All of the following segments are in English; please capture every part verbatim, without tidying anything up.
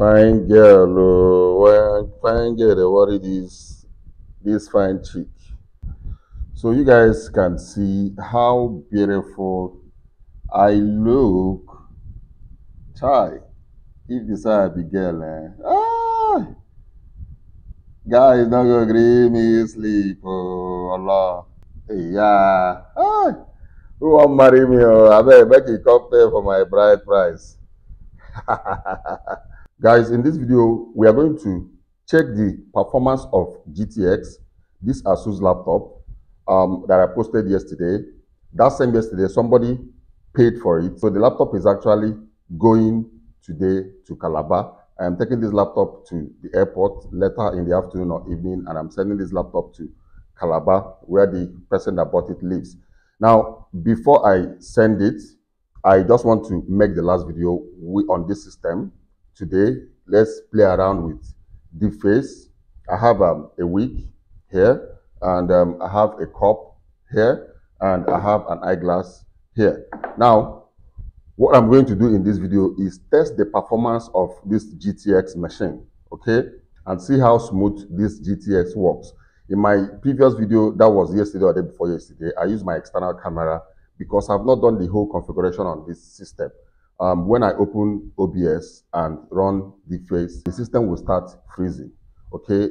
Fine girl, oh, fine girl, they worry this, this fine chick. So you guys can see how beautiful I look. Try, if this I be girl, eh? Ah! Guys, not gonna agree me sleep, oh, Allah. Hey, yeah, ah! Who won't marry me, oh, I bet Becky come pay for my bride price. Guys, in this video, we are going to check the performance of G T X, this ASUS laptop um, that I posted yesterday. That same yesterday, somebody paid for it. So the laptop is actually going today to Calabar. I am taking this laptop to the airport later in the afternoon or evening, and I'm sending this laptop to Calabar, where the person that bought it lives. Now, before I send it, I just want to make the last video we, on this system. Today, let's play around with DeepFace. I have um, a wig here, and um, I have a cup here, and I have an eyeglass here. Now, what I'm going to do in this video is test the performance of this G T X machine, okay? And see how smooth this G T X works. In my previous video, that was yesterday or the day before yesterday, I used my external camera because I've not done the whole configuration on this system. Um, when I open O B S and run DeepFace, the system will start freezing, okay?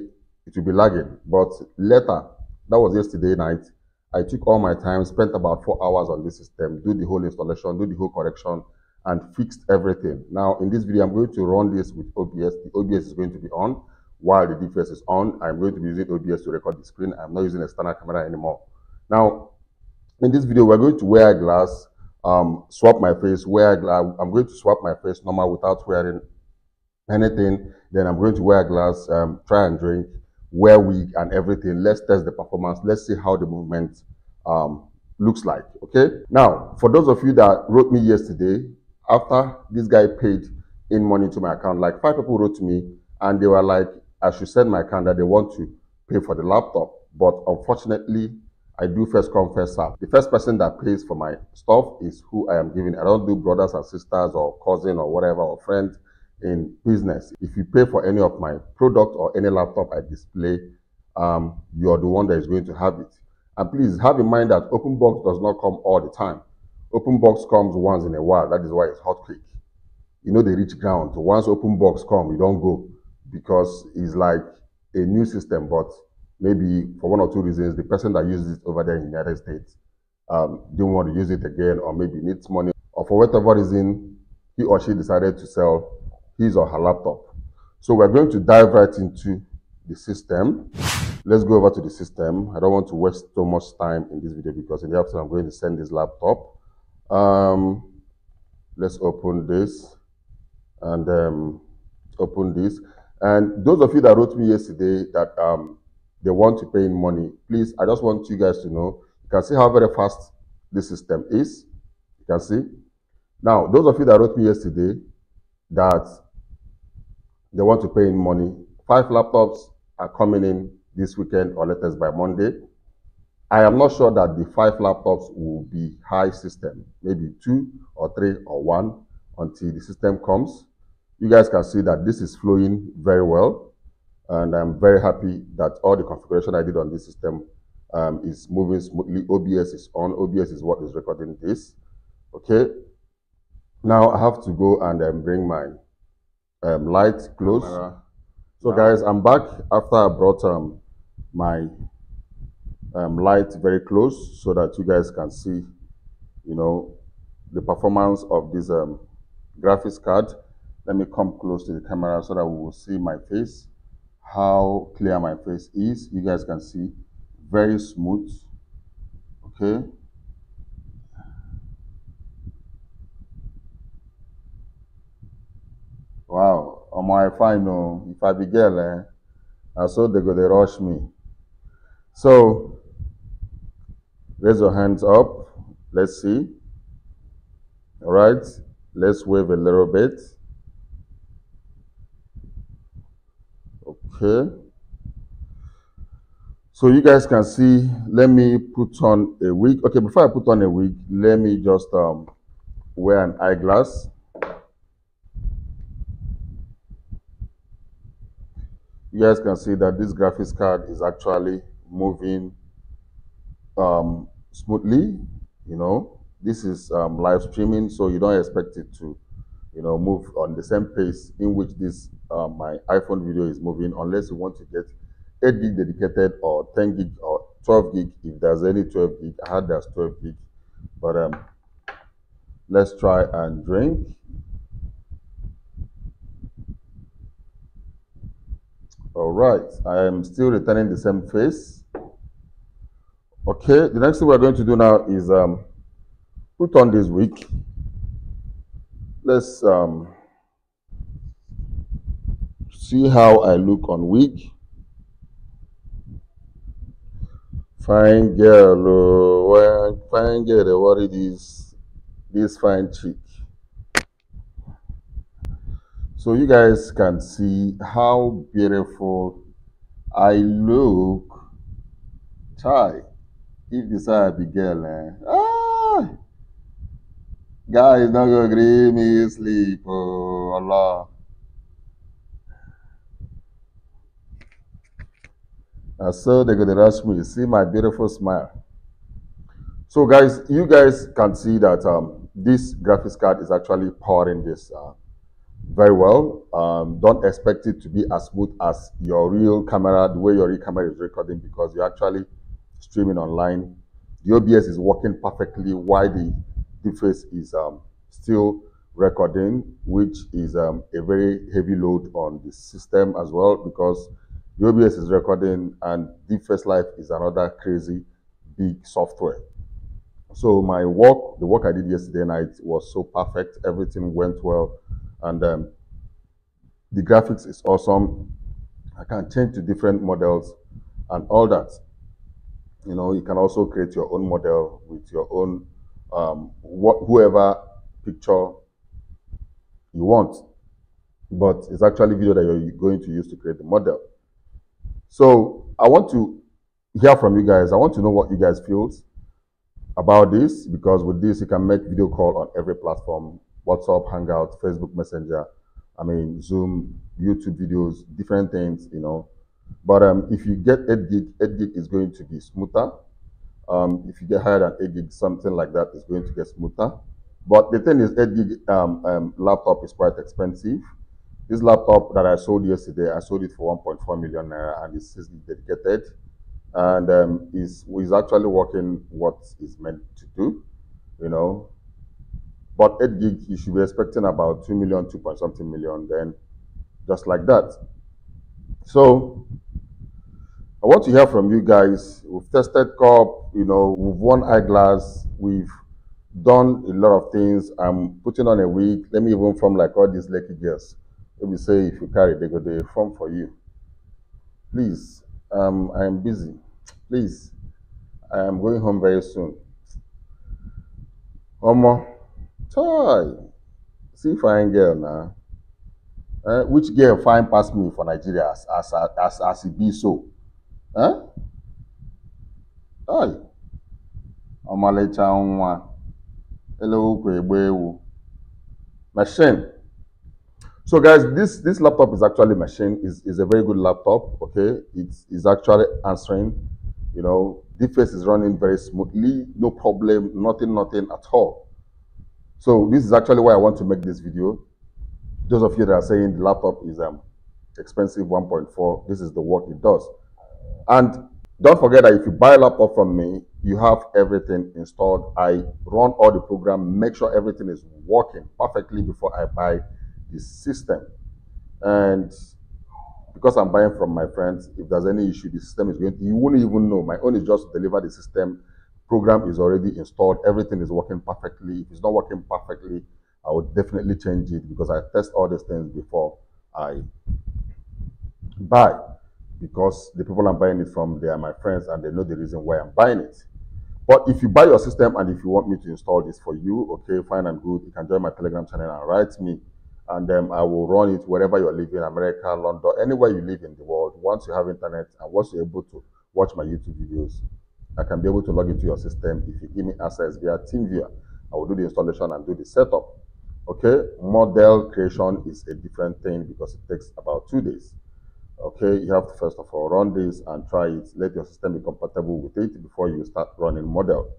It will be lagging, but later, that was yesterday night, I took all my time, spent about four hours on this system, do the whole installation, do the whole correction, and fixed everything. Now, in this video, I'm going to run this with O B S. The O B S is going to be on while the DeepFace is on. I'm going to be using O B S to record the screen. I'm not using a external camera anymore. Now, in this video, we're going to wear a glass, Um, swap my face, wear a glass. I'm going to swap my face normal without wearing anything. Then I'm going to wear a glass, um, try and drink, wear wig and everything. Let's test the performance. Let's see how the movement um, looks like, okay? Now, for those of you that wrote me yesterday, after this guy paid in money to my account, like five people wrote to me and they were like, I should send my account that they want to pay for the laptop. But unfortunately, I do first come, first serve. The first person that pays for my stuff is who I am giving. I don't do brothers and sisters or cousin or whatever or friend in business. If you pay for any of my product or any laptop I display, um, you're the one that is going to have it. And please have in mind that OpenBox does not come all the time. OpenBox comes once in a while. That is why it's hotcake. You know, they reach ground. So once OpenBox comes, you don't go because it's like a new system, but maybe for one or two reasons, the person that uses it over there in the United States um, didn't want to use it again, or maybe needs money, or for whatever reason, he or she decided to sell his or her laptop. So we're going to dive right into the system. Let's go over to the system. I don't want to waste so much time in this video because in the afternoon, I'm going to send this laptop. Um, let's open this and um, open this. And those of you that wrote me yesterday that um, they want to pay in money, please, I just want you guys to know, you can see how very fast this system is. You can see. Now, those of you that wrote me yesterday that they want to pay in money, five laptops are coming in this weekend or latest by Monday. I am not sure that the five laptops will be high system, maybe two or three or one until the system comes. You guys can see that this is flowing very well. And I'm very happy that all the configuration I did on this system um, is moving smoothly. O B S is on. O B S is what is recording this. Okay. Now I have to go and um, bring my um, light close. Camera. So, guys, I'm back after I brought um, my um, light very close so that you guys can see, you know, the performance of this um, graphics card. Let me come close to the camera so that we will see my face. How clear my face is. You guys can see very smooth. Okay. Wow. On my final, if I be girl, eh? I saw they go, they rush me. So raise your hands up. Let's see. All right. Let's wave a little bit. Okay, so you guys can see, let me put on a wig. Okay, before I put on a wig, let me just um, wear an eyeglass. you guys can see that this graphics card is actually moving um, smoothly. You know, this is um, live streaming, so you don't expect it to, you know, move on the same pace in which this uh, my iPhone video is moving, unless you want to get eight gig dedicated or ten gig or twelve gig. If there's any twelve gig, I had there's twelve gig, but um, let's try and drink. All right, I am still returning the same face. Okay, the next thing we're going to do now is um, put on this wig. Let's um, see how I look on wig. Fine girl, well, fine girl, what it is, this fine chick. So you guys can see how beautiful I look. Try, if this I be girl, eh? Ah! Guys, don't go agree me sleep, oh Allah. And so they go to rush me. See my beautiful smile. So guys, you guys can see that um, this graphics card is actually powering this uh, very well. Um, don't expect it to be as smooth as your real camera, the way your real camera is recording, because you're actually streaming online. The O B S is working perfectly while the DeepFace is um, still recording, which is um, a very heavy load on the system as well, because the O B S is recording and DeepFaceLive is another crazy big software. So my work, the work I did yesterday night was so perfect. Everything went well, and um, the graphics is awesome. I can change to different models and all that. You know, you can also create your own model with your own Um, wh whoever picture you want, but it's actually video that you're going to use to create the model. So I want to hear from you guys. I want to know what you guys feel about this, because with this you can make video call on every platform: WhatsApp, Hangout, Facebook Messenger, I mean Zoom, YouTube videos, different things, you know. But um, if you get eight gig, eight gig is going to be smoother. Um, if you get higher than eight gig, something like that is going to get smoother. But the thing is, eight gig um, um, laptop is quite expensive. This laptop that I sold yesterday, I sold it for one point four million naira, and it's six gig dedicated, and um, is is actually working what is meant to do, you know. But eight gig, you should be expecting about two million, two point something million, then just like that. So I want to hear from you guys. We've tested C O P, you know, we've worn eyeglass, we've done a lot of things. I'm putting on a wig. Let me even form like all these lucky girls. Let me say, if you carry, they go, they form for you. Please, um, I am busy. Please, I am going home very soon. Omo, toy, see fine girl now. Uh, which girl fine pass me for Nigeria as as as, as it be so? Huh? Hi. Omalecha nwa. Hello, kwegbewu. Machine. So guys, this this laptop is actually machine. Is is a very good laptop. Okay, it's is actually answering. You know, DeepFace is running very smoothly, no problem, nothing, nothing at all. So this is actually why I want to make this video. Those of you that are saying the laptop is um expensive, one point four, this is the work it does. And don't forget that if you buy a laptop from me, you have everything installed. I run all the program, make sure everything is working perfectly before I buy the system. And because I'm buying from my friends, if there's any issue, the system is going to, you won't even know. My own is just deliver the system. Program is already installed. Everything is working perfectly. If it's not working perfectly, I would definitely change it, because I test all these things before I buy. Because the people I'm buying it from, they are my friends, and they know the reason why I'm buying it. But if you buy your system and if you want me to install this for you, okay, fine and good. You can join my Telegram channel and write me, and then um, I will run it wherever you're living, America, London, anywhere you live in the world. Once you have internet and once you're able to watch my YouTube videos, I can be able to log into your system. If you give me access via TeamViewer, I will do the installation and do the setup. Okay, model creation is a different thing because it takes about two days. Okay, you have to first of all run this and try it. Let your system be compatible with it before you start running model.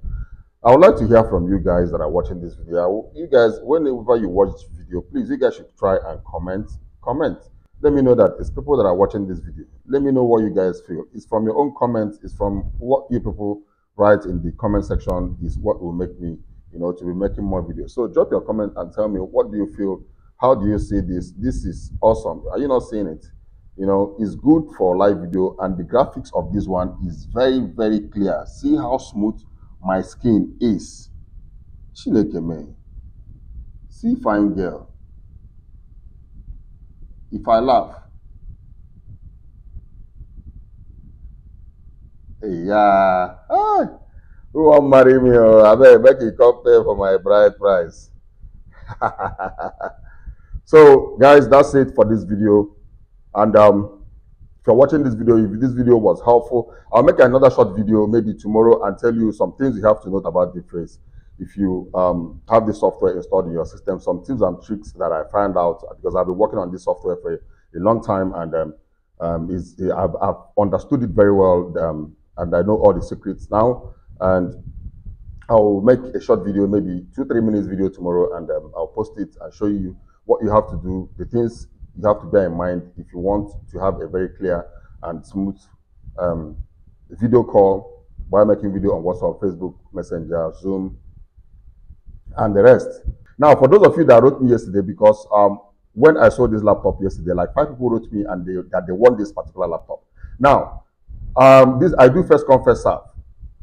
I would like to hear from you guys that are watching this video. You guys, whenever you watch this video, please, you guys should try and comment. Comment. Let me know that it's people that are watching this video. Let me know what you guys feel. It's from your own comments. It's from what you people write in the comment section is what will make me, you know, to be making more videos. So drop your comment and tell me, what do you feel? How do you see this? This is awesome. Are you not seeing it? You know, it's good for live video, and the graphics of this one is very, very clear. See how smooth my skin is. Chineke man. See, fine girl. If I laugh, hey, yeah, ah, who won't marry me? I bet make you come pay for my bride price. So, guys, that's it for this video. And um, if you're watching this video, if this video was helpful, I'll make another short video maybe tomorrow and tell you some things you have to note about DeepFace. If you um, have the software installed in your system, some tips and tricks that I found out, because I've been working on this software for a long time, and um, um, is, I've, I've understood it very well, um, and I know all the secrets now. And I'll make a short video, maybe two, three minutes video tomorrow, and um, I'll post it and show you what you have to do, the things you have to bear in mind if you want to have a very clear and smooth um, video call while making video on WhatsApp, Facebook, Messenger, Zoom, and the rest. Now, for those of you that wrote me yesterday, because um, when I saw this laptop yesterday, like five people wrote me and they, that they want this particular laptop. Now, um, this I do first come, first serve,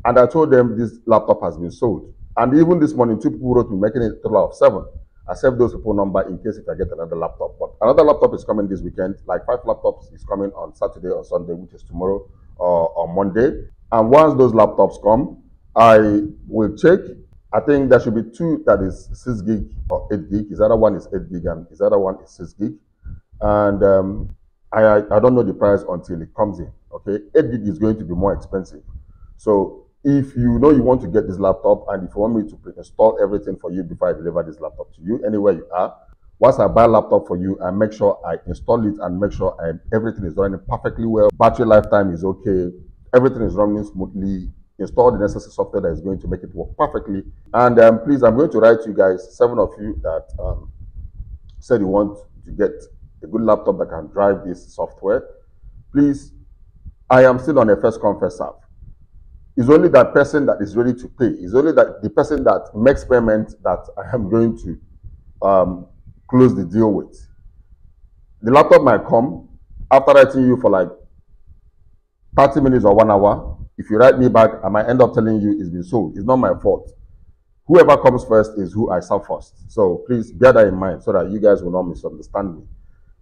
and I told them this laptop has been sold. And even this morning, two people wrote me, making it a total of seven. I saved those people number in case if I get another laptop. But another laptop is coming this weekend. Like five laptops is coming on Saturday or Sunday, which is tomorrow or, or Monday. And once those laptops come, I will check. I think there should be two that is six gig or eight gig. His other one is eight gig and his other one is six gig. And um, I, I I don't know the price until it comes in. Okay, eight gig is going to be more expensive. So if you know you want to get this laptop, and if you want me to pre-install everything for you before I deliver this laptop to you, anywhere you are, once I buy a laptop for you, I make sure I install it and make sure I, everything is running perfectly well. Battery lifetime is okay. Everything is running smoothly. Install the necessary software that is going to make it work perfectly. And um, please, I'm going to write to you guys, seven of you that um, said you want to get a good laptop that can drive this software. Please, I am still on a first come, first serve. It's only that person that is ready to pay. It's only that the person that makes payment that I am going to um, close the deal with. The laptop might come after writing you for like thirty minutes or one hour. If you write me back, I might end up telling you it's been sold. It's not my fault. Whoever comes first is who I serve first. So please bear that in mind so that you guys will not misunderstand me.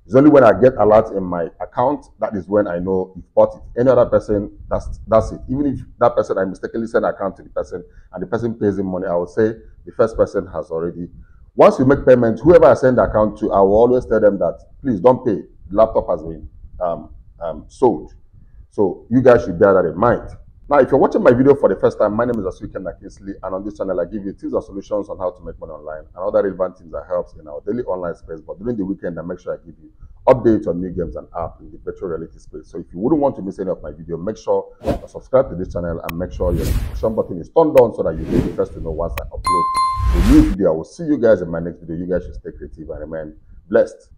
It's only when I get alerts in my account, that is when I know you bought it. Any other person, that's that's it. Even if that person, I mistakenly send an account to the person and the person pays him money, I will say the first person has already. Once you make payment, whoever I send the account to, I will always tell them that, please don't pay. The laptop has been um, um, sold. So you guys should bear that in mind. Now, if you're watching my video for the first time, my name is Ikenna Kingsley, and on this channel, I give you tips and solutions on how to make money online and other relevant things that helps in our daily online space. But during the weekend, I make sure I give you updates on new games and apps in the virtual reality space. So if you wouldn't want to miss any of my video, make sure you subscribe to this channel and make sure your notification button is turned on so that you'll be the first to know once I upload a new video. I will see you guys in my next video. You guys should stay creative and remain blessed.